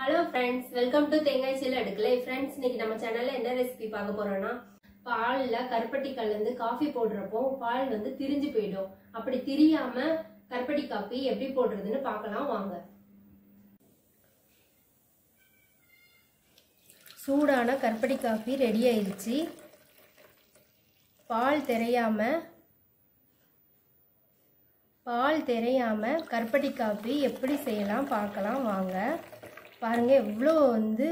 Hello friends, welcome to तेंगाई चील अडुक्कु फ्रेंड्स। इनकी நம்ம சேனல்ல என்ன ரெசிபி பார்க்க போறோம்னா, பால்ல கருப்பட்டி கலந்து காபி போடுறப்போ பால் வந்து திரிஞ்சு போய்டும்। அப்படி திரியாம கருப்பட்டி காபி எப்படி போடுறதுன்னு பார்க்கலாம் வாங்க। சூடான கருப்பட்டி காபி ரெடி ஆயிருச்சு। பால் தெரியாம கருப்பட்டி காபி எப்படி செய்யலாம் பார்க்கலாம் வாங்க। பாருங்க எவ்வளோ வந்து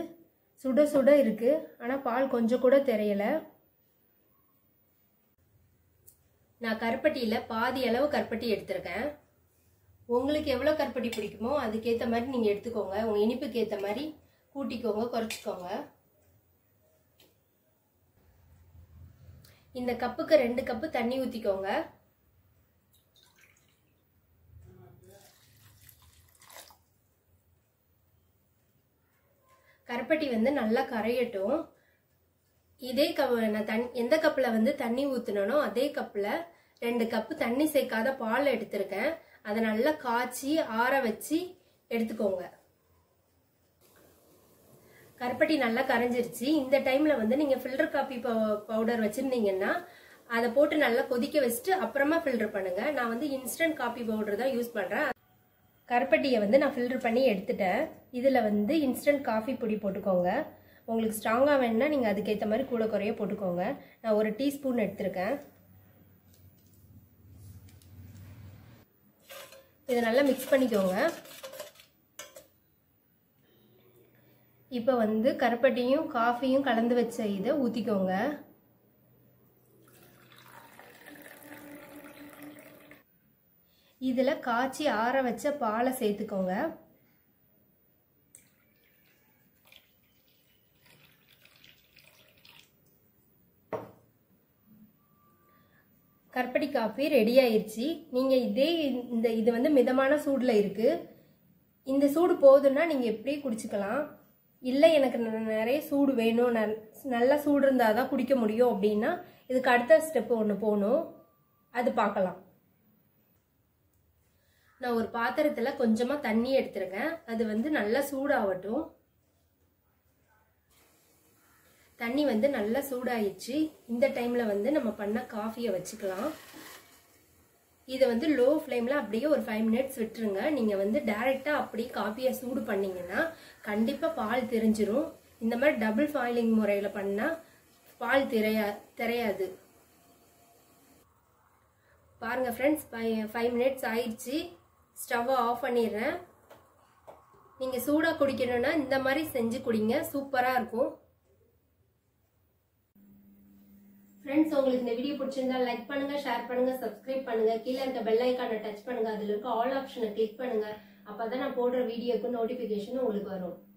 சுட சுட இருக்கு, ஆனால் பால் கொஞ்சம் கூட தெரியல। நான் கருப்பட்டியில் பாதி அளவு கருப்பட்டி எடுத்திருக்கேன்। உங்களுக்கு எவ்வளோ கருப்பட்டி பிடிக்குமோ அதுக்கேற்ற மாதிரி நீங்கள் எடுத்துக்கோங்க। உங்கள் இனிப்புக்கு ஏற்ற மாதிரி கூட்டிக்கோங்க குறைச்சிக்கோங்க। இந்த கப்புக்கு 2 கப்பு தண்ணி ஊற்றிக்கோங்க। கருப்பட்டி வந்து நல்லா கரையட்டும்। இதே எந்த கப்பில் வந்து தண்ணி ஊற்றினோ அதே கப்பில் 2 கப்பு தண்ணி சேர்க்காத பால் எடுத்திருக்கேன்। அதை நல்லா காய்ச்சி ஆற வச்சு எடுத்துக்கோங்க। கருப்பட்டி நல்லா கரைஞ்சிருச்சு। இந்த டைமில் வந்து நீங்கள் ஃபில்டர் காபி பவுடர் வச்சுருந்தீங்கன்னா அதை போட்டு நல்லா கொதிக்க வச்சுட்டு அப்புறமா ஃபில்டர் பண்ணுங்கள்। நான் வந்து இன்ஸ்டன்ட் காபி பவுடர் தான் யூஸ் பண்ணுறேன்। கருப்பட்டியை வந்து நான் ஃபில்டர் பண்ணி எடுத்துட்டேன்। இதில் வந்து இன்ஸ்டன்ட் காஃபி பொடி போட்டுக்கோங்க। உங்களுக்கு ஸ்ட்ராங்காக வேணுன்னா நீங்கள் அதுக்கேற்ற மாதிரி கூட குறைய போட்டுக்கோங்க। நான் 1 டீஸ்பூன் எடுத்திருக்கேன்। இதை நல்லா மிக்ஸ் பண்ணிக்கோங்க। இப்போ வந்து கருப்பட்டியும் காஃபியும் கலந்து வச்ச இதை ஊற்றிக்கோங்க। இதில் காய்ச்சி ஆற வச்ச பாலை சேர்த்துக்கோங்க। கருப்பட்டி காஃபி ரெடி ஆயிடுச்சு। நீங்கள் இது வந்து மிதமான சூடில் இருக்குது। இந்த சூடு போதுன்னா நீங்கள் எப்படியே குடிச்சுக்கலாம்। இல்லை எனக்கு நிறைய சூடு வேணும், நல்லா சூடு இருந்தால் தான் குடிக்க முடியும் அப்படின்னா இதுக்கு அடுத்த ஸ்டெப்பு ஒன்று போகணும், அது பார்க்கலாம்। நான் ஒரு பாத்திரத்தில் கொஞ்சமாக தண்ணி எடுத்துருக்கேன்। அது வந்து நல்லா சூடாகட்டும்। தண்ணி வந்து நல்லா சூடாயிடுச்சு। இந்த டைமில் வந்து நம்ம பண்ண காஃபியை வச்சுக்கலாம்। இதை வந்து லோ ஃப்ளேமில் அப்படியே ஒரு 5 மினிட்ஸ் விட்டுருங்க। நீங்கள் வந்து டைரெக்டாக அப்படியே காஃபியை சூடு பண்ணிங்கன்னா கண்டிப்பாக பால் தெரிஞ்சிரும்। இந்த மாதிரி டபுள் ஃபாயிலிங் முறையில் பண்ணால் பால் தெரியாது। பாருங்கள் ஃப்ரெண்ட்ஸ், 5 மினிட்ஸ் ஆயிடுச்சு। ஸ்டவ்வை ஆஃப் பண்ணிடுறேன்। நீங்கள் சூடாக குடிக்கணும்னா இந்த மாதிரி செஞ்சு குடிங்க, சூப்பராக இருக்கும் ஃப்ரெண்ட்ஸ்। உங்களுக்கு இந்த வீடியோ பிடிச்சிருந்தா லைக் பண்ணுங்க, ஷேர் பண்ணுங்க, சப்ஸ்கிரைப் பண்ணுங்க, கீழே இருக்க பெல் ஐக்கானை டச் பண்ணுங்க, அதில் இருக்க ஆல் ஆப்ஷனை கிளிக் பண்ணுங்க। அப்பதான் நான் போடுற வீடியோக்கு நோட்டிபிகேஷன் உங்களுக்கு வரும்।